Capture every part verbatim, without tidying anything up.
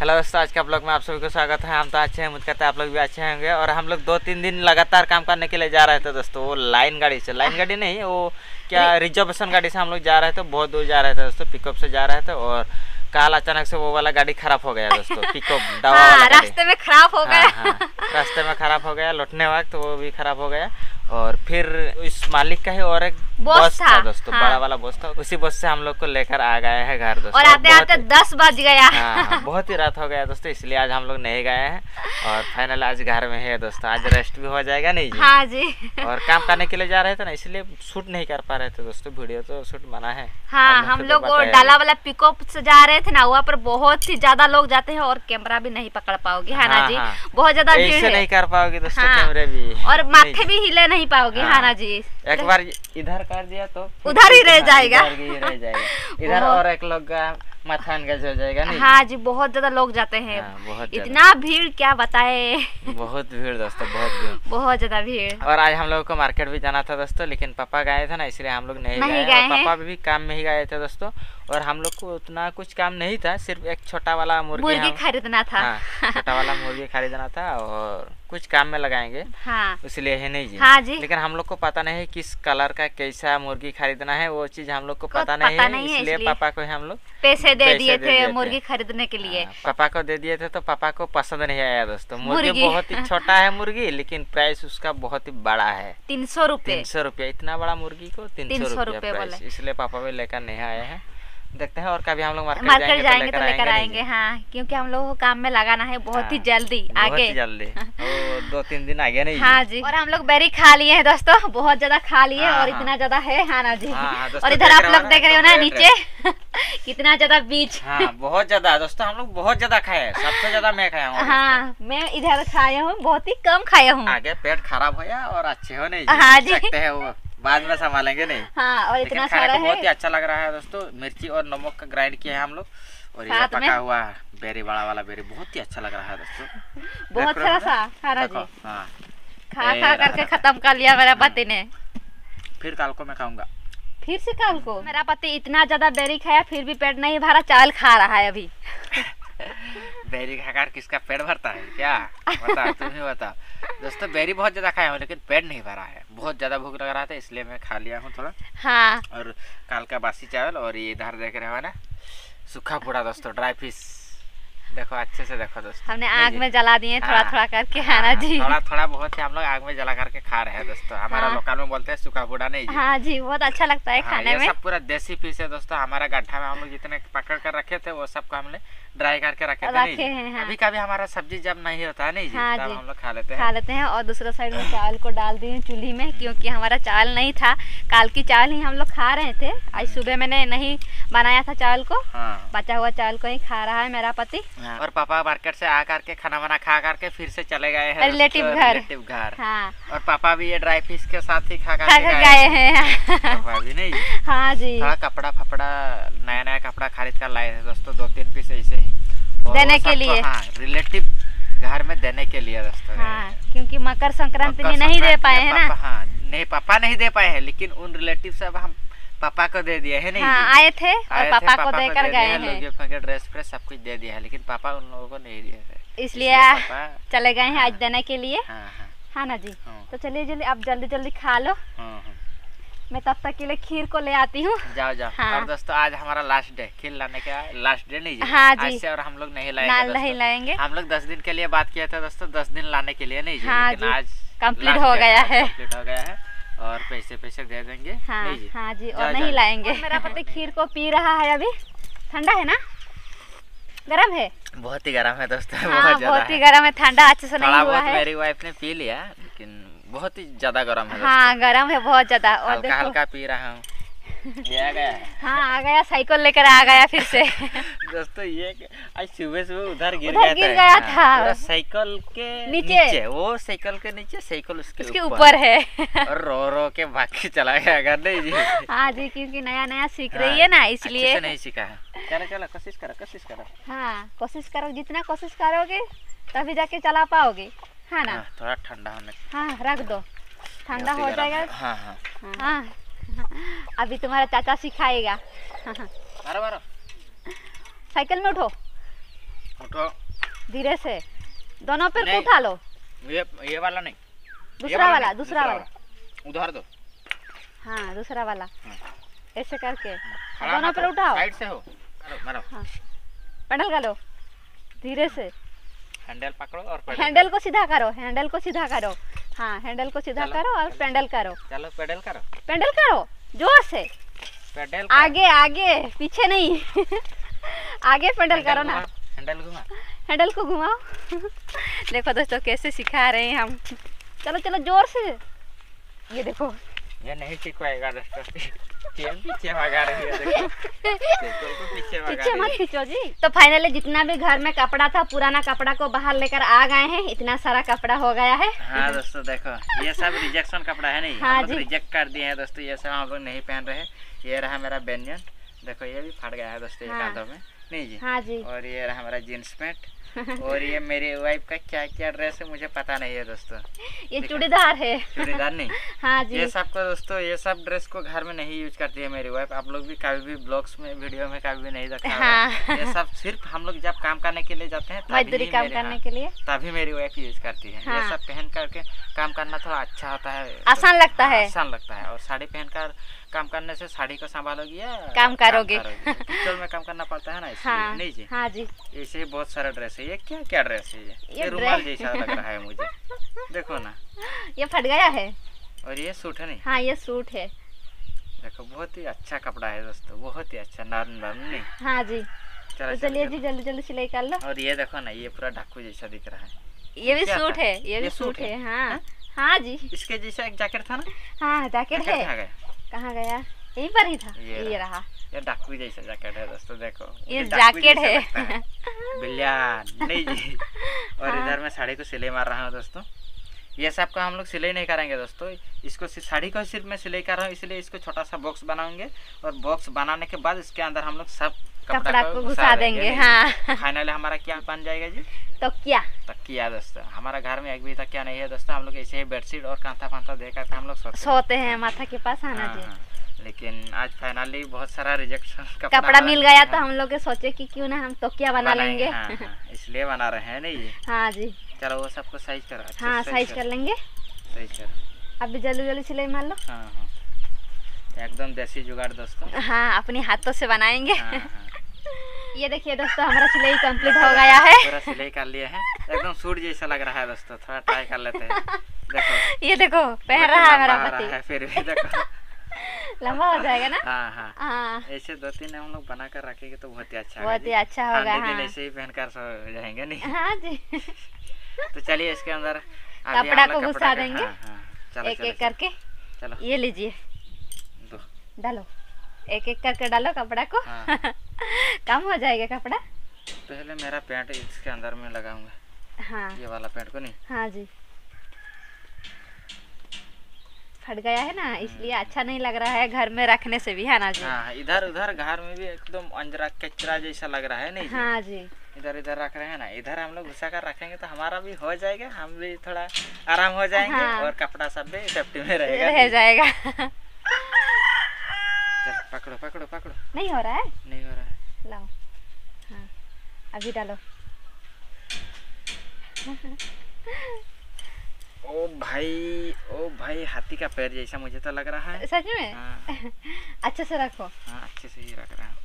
Hello दोस्तों, आज के ब्लॉग में आप सभी को स्वागत है। हम तो अच्छे हैं, मुझे कहते हैं आप लोग भी अच्छे होंगे। और हम लोग दो तीन दिन लगातार काम करने के लिए जा रहे थे दोस्तों, वो लाइन गाड़ी से, लाइन गाड़ी नहीं वो क्या रिजर्वेशन गाड़ी से हम लोग जा रहे थे। बहुत दूर जा रहे थे दोस्तों, पिकअप से जा रहे थे। और काल अचानक से वो वाला गाड़ी खराब हो गया दोस्तों, पिकअप दवा वाला गाड़ी रास्ते में खराब हो गया, रास्ते में खराब हो गया। लौटने वक्त वो भी खराब हो गया। और फिर इस मालिक का ही और एक बस था, था दोस्तों, हाँ। बड़ा वाला बस था, उसी बस से हम लोग को लेकर आ गया है घर दोस्तों। और आते आते दस बज गया, हाँ, बहुत ही रात हो गया दोस्तों, इसलिए आज हम लोग नहीं गए हैं। और फाइनल आज घर में है दोस्तों, आज रेस्ट भी हो जाएगा नहीं जी? हाँ जी। और काम करने के लिए जा रहे थे ना, इसलिए शूट नहीं कर पा रहे थे दोस्तों, वीडियो तो शूट मना है। हाँ, हम लोग डाला वाला पिकअप से जा रहे थे ना, वहाँ पर बहुत ही ज्यादा लोग जाते हैं और कैमरा भी नहीं पकड़ पाओगे, है ना जी, बहुत ज्यादा नहीं कर पाओगे दोस्तों कैमरे भी, और माथे भी हिले नहीं पाओगे, है ना जी। एक बार इधर कर दिया तो उधर ही रह जाएगा, इधर ही रह जाएगा, इधर और एक लोग का माथा गज हो जाएगा नहीं। हाँ जी, बहुत ज्यादा लोग जाते हैं, हाँ, इतना भीड़ क्या बताए, बहुत भीड़ दोस्तों, बहुत भीड़, बहुत ज्यादा भीड़। और आज हम लोगों को मार्केट भी जाना था दोस्तों, लेकिन पापा गए थे ना, इसलिए हम लोग नहीं, नहीं गए। पापा भी काम में ही गए थे दोस्तों, और हम लोग को उतना कुछ काम नहीं था, सिर्फ एक छोटा वाला मुर्गी खरीदना था, छोटा वाला मुर्गी खरीदना था और कुछ काम में लगाएंगे, हाँ, इसलिए है नहीं जी? हाँ जी। लेकिन हम लोग को पता नहीं किस कलर का कैसा मुर्गी खरीदना है, वो चीज हम लोग को पता नहीं है, इसलिए पापा को हम लोग पैसे दे दिए थे मुर्गी खरीदने के लिए, हाँ, पापा को दे दिए थे। तो पापा को पसंद नहीं आया दोस्तों, मुर्गी बहुत ही छोटा है मुर्गी, लेकिन प्राइस उसका बहुत ही बड़ा है, तीन सौ रूपये तीन सौ रूपया इतना बड़ा मुर्गी को तीन सौ रूपया, इसलिए पापा भी लेकर नहीं आए हैं। देखते हैं और कभी हम लोग मार्केट, मार्केट जाएंगे तो लेकर आएंगे, हाँ, क्योंकि हम लोगों को काम में लगाना है बहुत, हाँ, ही जल्दी आगे, जल्दी दो तीन दिन आगे नहीं, हाँ जी। और हम लोग बेरी खा लिए हैं दोस्तों, बहुत ज्यादा खा लिए, हाँ, और इतना ज्यादा है, हाँ ना जी। और इधर आप लोग देख रहे हो ना नीचे कितना ज्यादा बीज, हाँ, बहुत ज्यादा दोस्तों, हम लोग बहुत ज्यादा खाए, सबसे ज्यादा मैं खाया हूँ, हाँ, मैं इधर खाया हूँ, बहुत ही कम खाया हूँ, आगे पेट खराब हो गया और अच्छे हो नहीं, हाँ जी, वो बाद में संभालेंगे नहीं, हाँ। और इतना सारा है, बहुत ही अच्छा लग रहा है दोस्तों, मिर्ची और नमक का ग्राइंड किया है हम लोग, और ये पका हुआ बेरी, बड़ा वाला बेरी, बहुत ही अच्छा लग रहा है दोस्तों, बहुत सारा सा सारा जी, हाँ, खा खा करके खत्म कर लिया मेरा पति ने। फिर कल को मैं खाऊंगा, फिर से कल को मेरा पति इतना ज्यादा बेरी खाया फिर भी पेट नहीं भरा, चावल खा रहा है अभी। बेरी खाकर किसका पेट भरता है क्या, बताओ तुम ही बताओ दोस्तों। बेरी बहुत ज्यादा खाया हूँ लेकिन पेट नहीं भरा है, बहुत ज्यादा भूख लग रहा था इसलिए मैं खा लिया हूँ थोड़ा, हाँ। और काल का बासी चावल, और ये इधर देख रहे हो ना सूखा पूरा दोस्तों, ड्राई फिश, देखो अच्छे से देखो दोस्तों, हमने आग में जला दिए थोड़ा थोड़ा करके, है ना जी, थोड़ा थोड़ा बहुत हम लोग आग में जला करके खा रहे हैं दोस्तों, हमारा लोकल में बोलते हैं सूखा पूरा नहीं जी, हाँ जी, बहुत अच्छा लगता है खाने में। सब पूरा देसी पीस है दोस्तों, हमारा गड्ढा में हम लोग जितने पकड़ कर रखे थे वो सबको हमने ड्राई करके रखे थे नहीं हैं, हाँ। अभी कभी हमारा सब्जी जब नहीं होता है नहीं जी, हाँ जी, हम लोग खा लेते हैं, खा लेते हैं। और दूसरा साइड में चावल को डाल दिए चूल्ही में, क्योंकि हमारा चावल नहीं था, काल की चावल ही हम लोग खा रहे थे, आज सुबह मैंने नहीं बनाया था चावल को, हाँ। बचा हुआ चावल को ही खा रहा है मेरा पति, हाँ। और पापा मार्केट से आ करके खाना वाना खा करके फिर से चले गए हैं रिलेटिव घर, रिलेटिव घर, हाँ। और पापा भी ये ड्राई फिश के साथ ही खा खा गए हैं, हाँ जी। कपड़ा फपड़ा नया नया कपड़ा खरीद कर लाए थे दोस्तों, दो तीन पीस ऐसे देने के लिए, हाँ, रिलेटिव घर में देने के लिए दोस्तों, हाँ, क्योंकि मकर संक्रांति में नहीं दे पाए हैं ना, हाँ, नहीं पापा नहीं दे पाए हैं, लेकिन उन रिलेटिव सब हम पापा को दे दिए है नहीं, हाँ, आए थे और पापा को देकर गए हैं, ड्रेस फ्रेस सब कुछ दे दिया है, लेकिन पापा उन लोगों को नहीं दिए थे, इसलिए चले गए हैं आज देने के लिए, है ना जी। तो चलिए जल्दी, आप जल्दी जल्दी खा लो, मैं तब तक के लिए खीर को ले आती हूँ, जाओ जाओ, हाँ। और दोस्तों आज हमारा लास्ट डे, खीर लाने का लास्ट डे नहीं जी, हाँ जी, आज से और हम लोग नहीं लाएंगे, नहीं लाएंगे, हम लोग दस दिन के लिए बात किया था दोस्तों, दस दिन लाने के लिए नहीं जी, हाँ लेकिन जी, आज कंप्लीट हो गया है, कंप्लीट हो गया है, और पैसे पैसे दे देंगे, हाँ जी, हाँ जी, और नहीं लाएंगे। मेरा पति खीर को पी रहा है, अभी ठंडा है ना, गरम है, बहुत ही गरम है दोस्तों, बहुत ही गरम है, ठंडा अच्छे से नहीं हुआ है, मेरी वाइफ ने पी लिया लेकिन बहुत ही ज्यादा गर्म है, हाँ गर्म है बहुत ज्यादा, और हल्का हल्का पी रहा हूँ, आ गया, हाँ आ गया, साइकिल लेकर आ गया फिर से। दोस्तों ये आज सुबह सुबह उधर गिर उधर गया, गिर गया था, हाँ। था। साइकिल के नीचे, नीचे वो साइकिल के नीचे, साइकिल उसके, उसके ऊपर है, और रो रो के बाकी चला गया अगर नहीं जी, हाँ जी, क्योंकि नया नया सीख रही है ना, इसलिए नहीं सीखा है, चलो चलो कोशिश करो, कोशिश करो, हाँ कोशिश करो, जितना कोशिश करोगे तभी जाके चला पाओगे, हाँ ना, थोड़ा ठंडा होने, हाँ रख दो, ठंडा हो जाएगा, हाँ हाँ हाँ, अभी तुम्हारा चाचा सिखाएगा, हाँ, साइकिल में उठो, उठो धीरे से, दोनों पे उठा लो। ये ये वाला नहीं, दूसरा वाला, दूसरा वाला उधर दो। हाँ दूसरा वाला ऐसे करके दोनों पे उठाओ। साइड से हो, मारो मारो, पैडल का लो धीरे से। हैंडल पकड़ो और पैडल, हैंडल को सीधा करो, हैंडल को सीधा करो। हाँ हैंडल को सीधा करो और पैडल करो। चलो पैडल करो, पैडल करो जोर से, पैडल आगे आगे पीछे नहीं आगे पैडल करो ना। हैंडल घुमा, हैंडल को घुमाओ देखो दोस्तों कैसे सिखा रहे हैं हम। चलो चलो जोर से। ये देखो ये नहीं ठीक होएगा दोस्तों, पीछे भगा रही है देखो, पीछे भगा पीछे मत खींचो जी। तो फाइनली जितना भी घर में कपड़ा था पुराना कपड़ा को बाहर लेकर आ गए हैं, इतना सारा कपड़ा हो गया है। हाँ दोस्तों देखो ये सब रिजेक्शन कपड़ा है नहीं, हाँ जी रिजेक्ट कर दिए हैं दोस्तों, ये सब हम लोग नहीं पहन रहे। ये रहा मेरा बेनियन देखो, ये भी फट गया है दोस्तों कांधों में, नहीं जी? हाँ जी। और ये रहा हमारा जीन्स पैंट और ये मेरी वाइफ का क्या क्या ड्रेस है मुझे पता नहीं है दोस्तों। ये चूड़ीदार है, चूड़ीदार नहीं। हाँ जी। ये सब को दोस्तों, ये सब ड्रेस को घर में नहीं यूज करती है मेरी वाइफ। आप लोग भी कभी भी ब्लॉग्स में वीडियो में कभी भी नहीं देखा। हाँ। ये सब सिर्फ हम लोग जब काम करने के लिए जाते हैं, मजदूरी काम करने के लिए, तभी मेरी वाइफ यूज करती है। ये सब पहन करके काम करना थोड़ा अच्छा होता है, आसान लगता है, आसान लगता है। और साड़ी पहनकर काम करने से साड़ी को संभालोगी या काम करोगी? चल में काम करना पड़ता है ना इसलिए। हाँ, नहीं जी? हाँ जी। ऐसे बहुत सारा ड्रेस है। ये क्या क्या ड्रेस है? ये, ये रुमाल जैसा लग रहा है मुझे देखो ना, ये फट गया है। और ये सूट है नहीं? हाँ ये सूट है देखो, बहुत ही अच्छा कपड़ा है दोस्तों, बहुत ही अच्छा नरम नरम नहीं। हाँ जी। चलो चलिए जी जल्दी जल्दी सिलाई कर लो। और ये देखो ना, ये पूरा ढाकू जैसा दिख रहा है, ये भी सूट है, ये भी सूट है। हाँ हाँ जी। इसके जैसा एक जैकेट था ना? हाँ जैकेट है, कहाँ गया? यहीं पर ही था। ये, ये रहा, ये डाकू जैसा जैकेट है दोस्तों देखो, ये जैकेट है, है। बिल्लियान नहीं जी। और हाँ। इधर मैं साड़ी को सिलाई मार रहा हूँ दोस्तों। ये सब को हम लोग सिलाई नहीं करेंगे दोस्तों, इसको साड़ी को सिर्फ मैं सिलाई कर रहा हूँ, इसलिए इसको छोटा सा बॉक्स बनाएंगे और बॉक्स बनाने के बाद इसके अंदर हम लोग सब कपड़ा को घुसा देंगे। हाँ फाइनली हमारा क्या बन जाएगा जी? तकिया। तकिया दोस्तों, हमारा घर में एक भी तकिया नहीं है दोस्तों, हम लोग ऐसे ही बेडशीट और कांथा फांथा देकर हम लोग सोते, सोते हैं माथा के पास। हाँ जी। लेकिन आज फाइनली बहुत सारा रिजेक्शन कपड़ा, कपड़ा मिल गया तो हम लोग सोचे कि क्यों ना हम तकिया बना लेंगे। हाँ, हाँ, इसलिए बना रहे हैं नहीं जी? हाँ जी। चलो वो सबको साइज करो। हाँ साइज कर लेंगे, साइज करो अभी, जल्दी जल्दी सिलाई मार लो। हाँ हाँ एकदम देसी जुगाड़ दोस्तों। हाँ अपने हाथों से बनाएंगे। ये देखिए दोस्तों हमारा सिलाई कंप्लीट हो गया है, पूरा सिलाई कर लिए हैं, एकदम सूट जैसा लग रहा है दोस्तों, थोड़ा ट्राई कर लेते हैं। देखो ये देखो पहन रहा है मेरा पति, फिर भी देखो लंबा हो जाएगा ना। हाँ हाँ हाँ ऐसे दो तीन हम लोग बना कर रखेंगे तो बहुत ही अच्छा, बहुत ही अच्छा होगा। हाँ ऐसे ही पहन कर सो जाएंगे नहीं? हाँ जी। तो चलिए इसके अंदर कपड़ा को घुसा देंगे एक एक करके। चलो ये लीजिए, डालो एक एक करके, डालो कपड़ा को। हाँ। कम हो जाएगा कपड़ा। पहले मेरा पैंट इसके अंदर में लगाऊंगा। हाँ ये वाला पैंट को नहीं? हाँ जी फट गया है ना, इसलिए अच्छा नहीं लग रहा है घर में रखने से भी। है ना जी? हाँ इधर उधर घर में भी एकदम अंजरा कचरा जैसा लग रहा है नहीं जी? हाँ जी। इधर इधर रख रहे हैं ना, इधर हम लोग घुसा कर रखेंगे तो हमारा भी हो जाएगा, हम भी थोड़ा आराम हो जाएंगे। हाँ। और कपड़ा सब भी सेफ्टी में रह जाएगा। पकड़ो पकड़ो पकड़ो, नहीं हो रहा है, नहीं हो रहा है, लाओ। हाँ अभी डालो। ओ भाई ओ भाई, हाथी का पैर जैसा मुझे तो लग रहा है सच में। हाँ। अच्छे से रखो। हाँ अच्छे से ही रख रहा हूँ।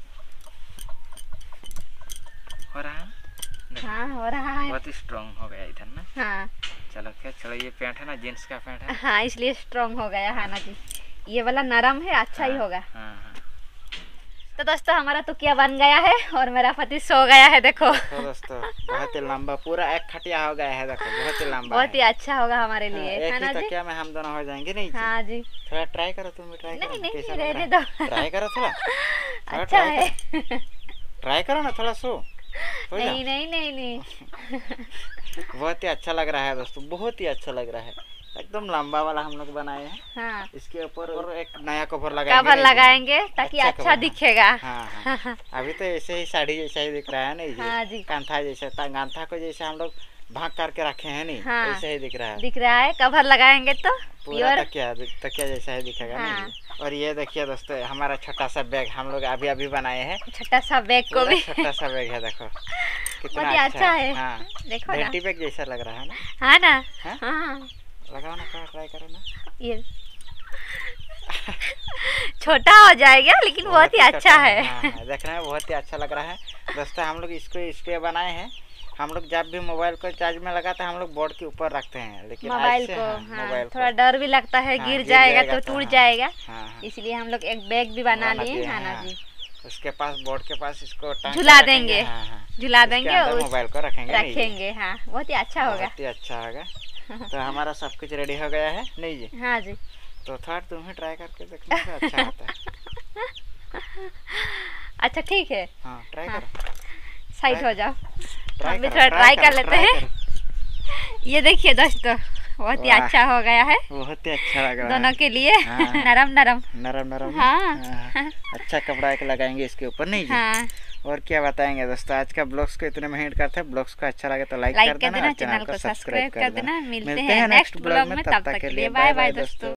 हो रहा है? हाँ हो रहा है, बहुत स्ट्रॉन्ग हो गया इधर ना। हाँ चलो क्या, चलो ये पैंट है ना जींस का पैंट है। हाँ इसलिए स्ट्रॉन्ग हो गया है ना जी, ये वाला नरम है, अच्छा। हाँ, ही होगा। हाँ, हाँ। तो दोस्तों हमारा तकिया बन गया है और मेरा पति सो गया है देखो, देखो दोस्तों बहुत ही लंबा पूरा एक खटिया हो गया है देखो, बहुत ही लंबा, बहुत ही अच्छा होगा हमारे लिए। हाँ, एक ही तकिया में हम दोनों हो जाएंगे नहीं? हाँ जी थोड़ा ट्राई करो, तुम भी ट्राई करो। नहीं नहीं रहने दो, ट्राई करो थोड़ा, अच्छा है ट्राई करो ना थोड़ा सो। नहीं नहीं नहीं बहुत ही अच्छा लग रहा है दोस्तों, बहुत ही अच्छा लग रहा है, एकदम लंबा वाला हम लोग बनाए हैं। हाँ। इसके ऊपर और एक नया कवर लगाएंगे, कवर लगाएंगे ताकि अच्छा, अच्छा दिखेगा। हाँ, हाँ। अभी तो ऐसे ही साड़ी जैसा ही दिख रहा है नहीं जी? हाँ जी। कांथा जैसा, कांथा को जैसे हम लोग भाग करके रखे हैं नहीं हाँ, ऐसे ही दिख रहा है दिख रहा है कवर लगाएंगे तो पूरा तकिया तकिया जैसा ही दिखेगा हाँ। नहीं। और ये देखिए दोस्तों हमारा छोटा सा बैग हम लोग अभी अभी बनाए हैं। छोटा सा बैग को भी छोटा सा बैग है देखो कितना अच्छा है हाँ। देखो बेटी बैग जैसा लग रहा है ना हाँ ना हाँ लगाओ ना ट्राई करो ना ये छोटा हो जाएगा लेकिन बहुत ही अच्छा है देखने में बहुत ही अच्छा लग रहा है दोस्तों। हम लोग इसको इस पे बनाए हैं। हम लोग जब भी मोबाइल को चार्ज में लगाते हैं हम लोग बोर्ड के ऊपर रखते हैं लेकिन मोबाइल को हाँ, हाँ, मोबाइल थोड़ा डर भी लगता है हाँ, गिर, गिर जाएगा, जाएगा तो टूट हाँ, जाएगा हाँ, हाँ, इसलिए हम लोग एक बैग भी बना लिए हाँ ना जी। उसके पास बोर्ड के पास इसको झुला देंगे झुला देंगे मोबाइल को रखेंगे रखेंगे हाँ बहुत ही अच्छा होगा बहुत ही अच्छा होगा। तो हमारा सब कुछ रेडी हो गया है नहीं जी हाँ जी। तो थोड़ा तुम्हें ट्राई करके देखने से अच्छा आता है। अच्छा ठीक है हाँ ट्राई करो साइड हो जाओ हम भी थोड़ा ट्राई कर लेते हैं। ये देखिए दोस्तों बहुत ही अच्छा हो गया है बहुत ही अच्छा लग रहा है दोनों के लिए नरम नरम नरम नरम हाँ अच्छा कपड़ा एक लगाएंगे इसके ऊपर नहीं हाँ। और क्या बताएंगे दोस्तों आज का ब्लॉग्स को इतने में एंड करते हैं। ब्लॉग्स को अच्छा लगे तो लाइक कर देना चैनल को सब्सक्राइब कर देना। मिलते हैं नेक्स्ट ब्लॉग में तब तक के लिए बाय बाय दोस्तों।